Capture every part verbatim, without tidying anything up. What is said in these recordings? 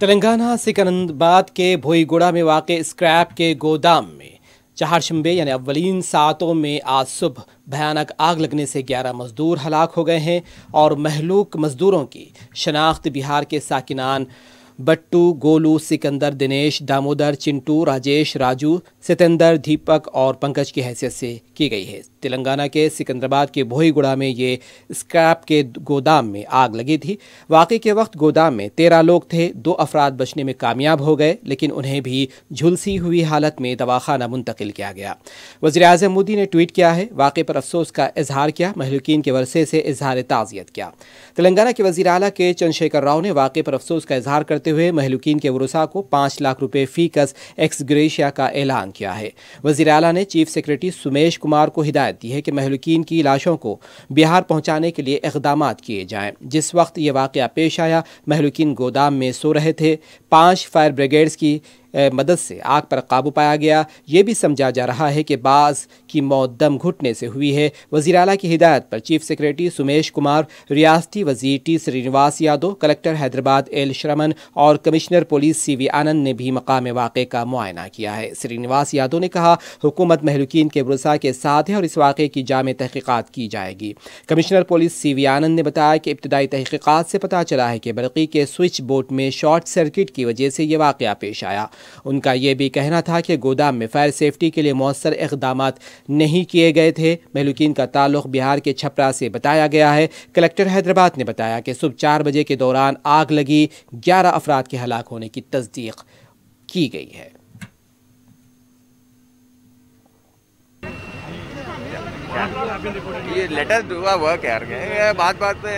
तेलंगाना सिकंदराबाद के भोईगुड़ा में वाक़े स्क्रैप के गोदाम में चारशंबे यानी अव्वलीन सातों में आज सुबह भयानक आग लगने से ग्यारह मजदूर हलाक हो गए हैं और महलूक मजदूरों की शनाख्त बिहार के साकिनान बट्टू, गोलू, सिकंदर, दिनेश, दामोदर, चिंटू, राजेश, राजू, सतेंद्र, दीपक और पंकज की हैसियत से की गई है। तेलंगाना के सिकंदराबाद के भोईगुड़ा में ये स्क्रैप के गोदाम में आग लगी थी। वाक़े के वक्त गोदाम में तेरह लोग थे। दो अफराद बचने में कामयाब हो गए, लेकिन उन्हें भी झुलसी हुई हालत में दवाखाना मुंतकिल किया गया। वज़ीर-ए-आज़म मोदी ने ट्वीट किया है, वाक़े पर अफसोस का इजहार किया, महलूकिन के वर्से से इजहार ताज़ियत किया। तेलंगाना के वज़ीर आला के चंद्रशेखर राव ने वाक़े पर अफसोस का इजहार करते हुए महलूकीन के वरुसा को पाँच लाख रुपए फीकस एक्स ग्रेशिया का ऐलान किया है। वज़ीर आला ने चीफ सेक्रेटरी सुमेश कुमार को हिदायत दी है कि महलूकीन की लाशों को बिहार पहुंचाने के लिए इक़दामात किए जाएं। जिस वक्त यह वाक़या पेश आया, महलूकीन गोदाम में सो रहे थे। पाँच फायर ब्रिगेड्स की मदद से आग पर काबू पाया गया। ये भी समझा जा रहा है कि बाज़ की मौत दम घुटने से हुई है। वज़ीर आला की हिदायत पर चीफ सेक्रेटरी सुमेश कुमार, रियासती वज़ीर T Srinivas Yadav, collector Hyderabad L Shraman और commissioner police C V Anand ने भी मकाम वाक़े का मुआयना किया है। श्रीनिवास यादव ने कहा, हुकूमत महलूकीन के वसा के साथ है और इस वाक़े की जामे तहक़ीक़ात की जाएगी। Commissioner police C V Anand ने बताया कि इब्तदाई तहक़ीक़ात से पता चला है कि बरक़ी के स्विच बोर्ड में शॉर्ट सर्किट की वजह से यह वाक़ा पेश आया। उनका यह भी कहना था कि गोदाम में फायर सेफ्टी के लिए मौसर इक़दामात नहीं किए गए थे। महलूकीन का ताल्लुक़ बिहार के छपरा से बताया गया है। कलेक्टर हैदराबाद ने बताया कि सुबह चार बजे के दौरान आग लगी। ग्यारह अफराद के हलाक होने की तस्दीक की गई है। ये लेटेस्ट हुआ वर्क यार, ये बात बात पे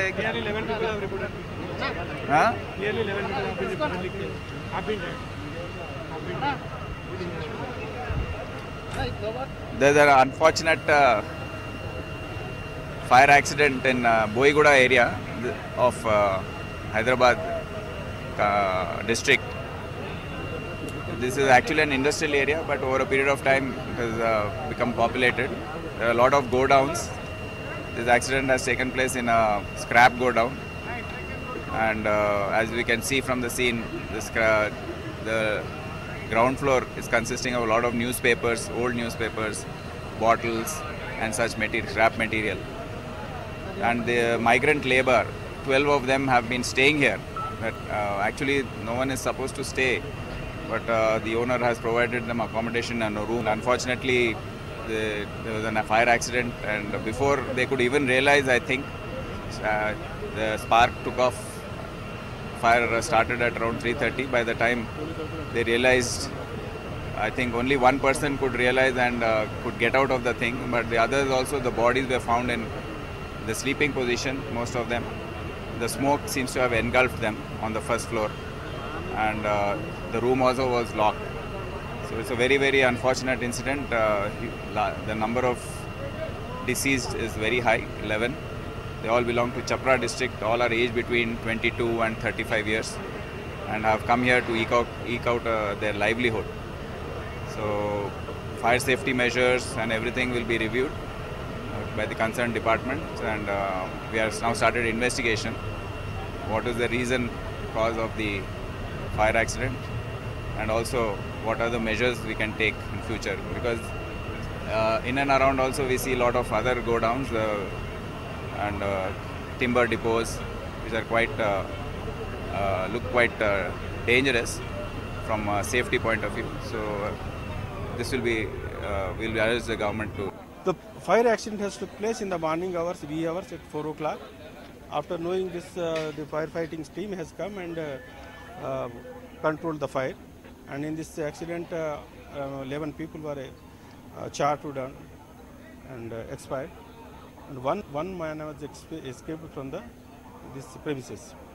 There's an unfortunate uh, fire accident in uh, Bhoiguda area of uh, Hyderabad uh, district. This is actually an industrial area, but over a period of time it has uh, become populated. There are a lot of go downs. This accident has taken place in a scrap go down, and uh, as we can see from the scene, this uh, the ground floor is consisting of a lot of newspapers, old newspapers, bottles and such material, scrap material. And the migrant labor, twelve of them have been staying here. But uh, actually no one is supposed to stay, but uh, the owner has provided them accommodation and a room. Unfortunately, the, there was a fire accident, and before they could even realize, I think, uh, the spark took off. Fire started at around three thirty. By the time they realized, I think only one person could realize and uh, could get out of the thing, but the others also, the bodies were found in the sleeping position, most of them. The smoke seems to have engulfed them on the first floor, and uh, the room also was locked. So it's a very, very unfortunate incident. Uh, the number of deceased is very high, eleven. They all belong to Chapra district. All are aged between twenty-two and thirty-five years, and have come here to eke out, eke out uh, their livelihood. So, fire safety measures and everything will be reviewed uh, by the concerned departments, and uh, we have now started investigation. What is the reason, cause of the fire accident, and also what are the measures we can take in future? Because uh, in and around also we see a lot of other go downs. Uh, and uh, timber depots, which are quite uh, uh, look quite uh, dangerous from a safety point of view. So uh, this will be uh, will urge the government to. The fire accident has took place in the morning hours, wee hours at four o'clock. After knowing this, uh, the firefighting team has come and uh, uh, controlled the fire. And in this accident, uh, uh, eleven people were uh, charred down and uh, expired. And one, one man has escaped from the, this premises.